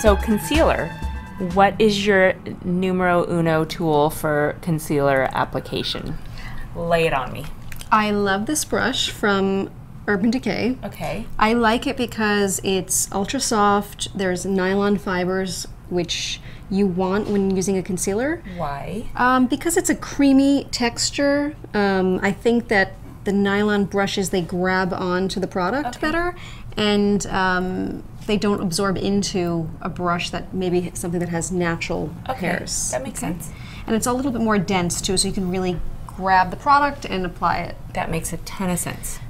So concealer, what is your numero uno tool for concealer application? Lay it on me. I love this brush from Urban Decay. Okay. I like it because it's ultra soft, there's nylon fibers, which you want when using a concealer. Why? Because it's a creamy texture. I think that the nylon brushes, they grab onto the product better, and they don't absorb into a brush that maybe something that has natural hairs. That makes sense. And it's a little bit more dense too, so you can really grab the product and apply it. That makes a ton of sense.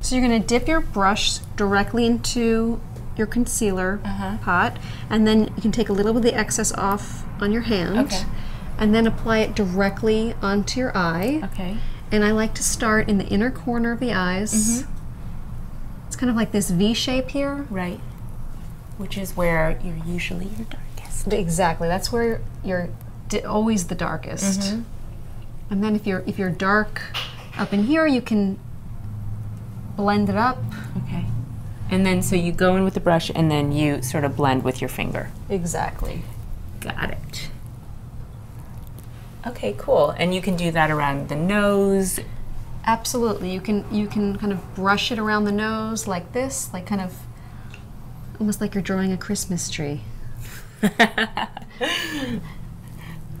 So you're gonna dip your brush directly into your concealer pot, and then you can take a little bit of the excess off on your hand, and then apply it directly onto your eye. And I like to start in the inner corner of the eyes. It's kind of like this V shape here. Right. Which is where you're usually your darkest. Exactly, that's where you're always the darkest. And then if you're dark up in here, you can blend it up. And then so you go in with the brush and then you sort of blend with your finger. Exactly. Got it. Okay, cool. And you can do that around the nose. Absolutely. You can kind of brush it around the nose like this, like kind of almost like you're drawing a Christmas tree.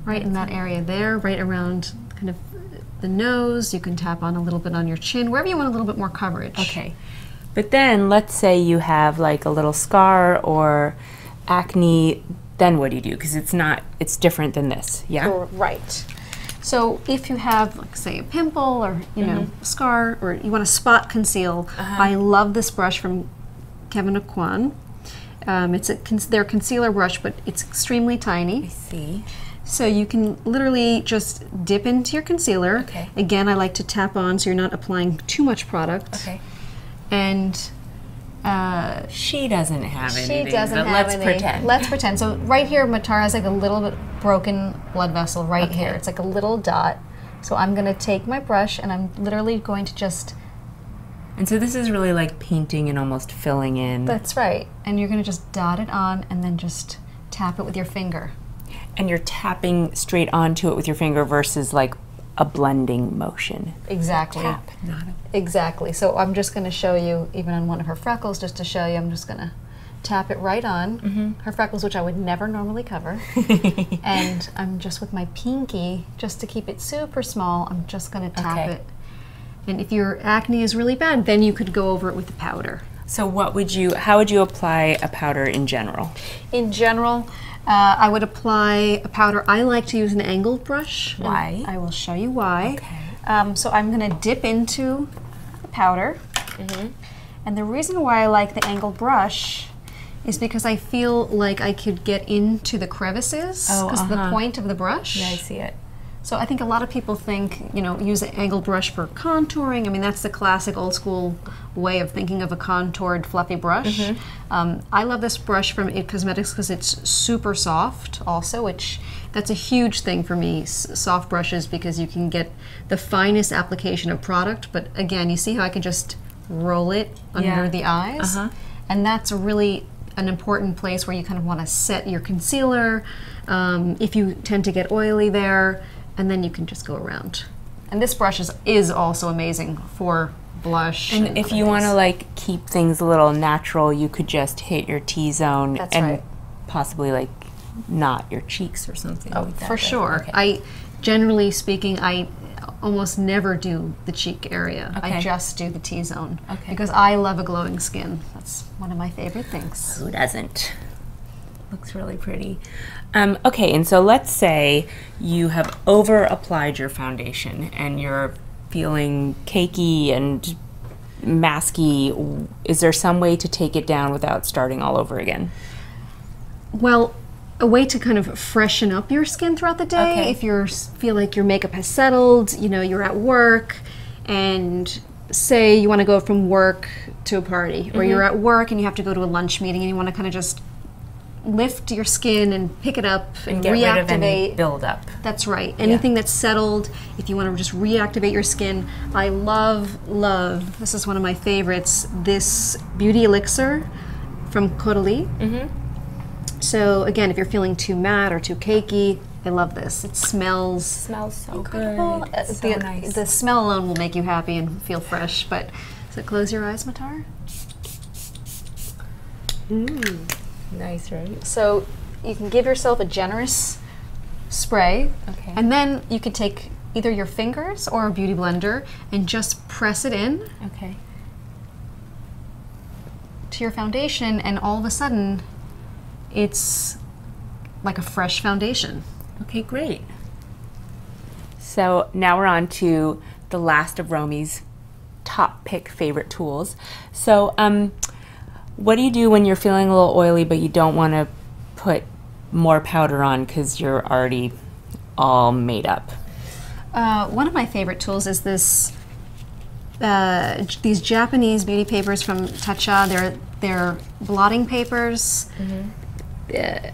Right in that area there, right around kind of the nose. You can tap on a little bit on your chin, wherever you want a little bit more coverage. But then, let's say you have like a little scar or acne, then what do you do? Because it's not, it's different than this, Right. So if you have, like, say, a pimple or, you know, a scar, or you want to spot conceal, I love this brush from Kevyn Aucoin. It's their concealer brush, but it's extremely tiny. I see. So you can literally just dip into your concealer. Again, I like to tap on so you're not applying too much product. And she doesn't have anything. She doesn't have anything. Let's pretend. Let's pretend. So right here, Matar has like a little bit broken blood vessel right here. It's like a little dot. So I'm going to take my brush and I'm literally going to just. And so this is really like painting and almost filling in. That's right. And you're going to just dot it on and then just tap it with your finger. And you're tapping straight onto it with your finger versus like a blending motion. Exactly. Tap, not a... Exactly. So I'm just going to show you, even on one of her freckles, just to show you, I'm just going to tap it right on her freckles, which I would never normally cover. And I'm just with my pinky, just to keep it super small, I'm just going to tap it. And if your acne is really bad, then you could go over it with the powder. So what would you, how would you apply a powder in general? In general, I would apply a powder. I like to use an angled brush. Why? I will show you why. So I'm going to dip into the powder. And the reason why I like the angled brush is because I feel like I could get into the crevices because of the point of the brush. Yeah, I see it. So I think a lot of people think, you know, use an angled brush for contouring. I mean, that's the classic old school way of thinking of a contoured fluffy brush. I love this brush from It Cosmetics because it's super soft also, which that's a huge thing for me, soft brushes, because you can get the finest application of product. But again, you see how I can just roll it under the eyes? And that's really an important place where you kind of want to set your concealer if you tend to get oily there. And then you can just go around. And this brush is also amazing for blush. And if you want to like keep things a little natural, you could just hit your T-zone and possibly like knot your cheeks or something like that. For sure. I, generally speaking, I almost never do the cheek area. I just do the T-zone because I love a glowing skin. That's one of my favorite things. Who doesn't? Looks really pretty. Okay, and so let's say you have over applied your foundation and you're feeling cakey and masky. Is there some way to take it down without starting all over again? Well, a way to kind of freshen up your skin throughout the day. If you feel like your makeup has settled, you know, you're at work and say you want to go from work to a party, or you're at work and you have to go to a lunch meeting and you want to kind of just lift your skin and pick it up and get reactivate. Rid of any build up. That's right. Anything that's settled, if you want to just reactivate your skin. I love, this is one of my favorites, this beauty elixir from Caudalie. So again, if you're feeling too matte or too cakey, I love this. It smells. It smells so incredible. Good. It's so nice. The smell alone will make you happy and feel fresh. But so close your eyes, Matar. Mm. Nice, right? So you can give yourself a generous spray, okay, and then you can take either your fingers or a beauty blender and just press it in, okay, to your foundation, and all of a sudden, it's like a fresh foundation. Okay, great. So now we're on to the last of Romy's top pick favorite tools. So what do you do when you're feeling a little oily but you don't want to put more powder on because you're already all made up? One of my favorite tools is this these Japanese beauty papers from Tatcha. They're blotting papers. Mm-hmm.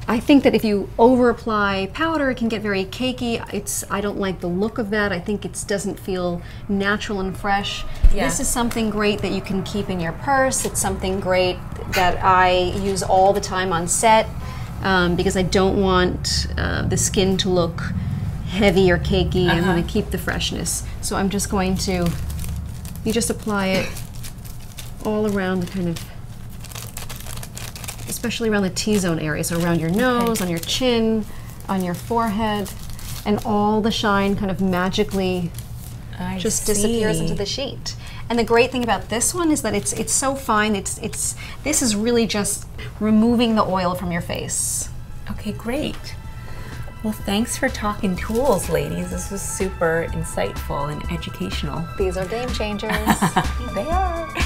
I think that if you over apply powder, it can get very cakey. I don't like the look of that. I think it doesn't feel natural and fresh. Yeah. This is something great that you can keep in your purse. It's something great that I use all the time on set because I don't want the skin to look heavy or cakey. I want to keep the freshness. So I'm just going to, you just apply it all around the kind of, especially around the T-zone area, so around your nose, okay, on your chin, on your forehead, and all the shine kind of magically disappears into the sheet. And the great thing about this one is that it's so fine. This is really just removing the oil from your face. Okay, great. Well, thanks for talking tools, ladies. This was super insightful and educational. These are game changers. They are.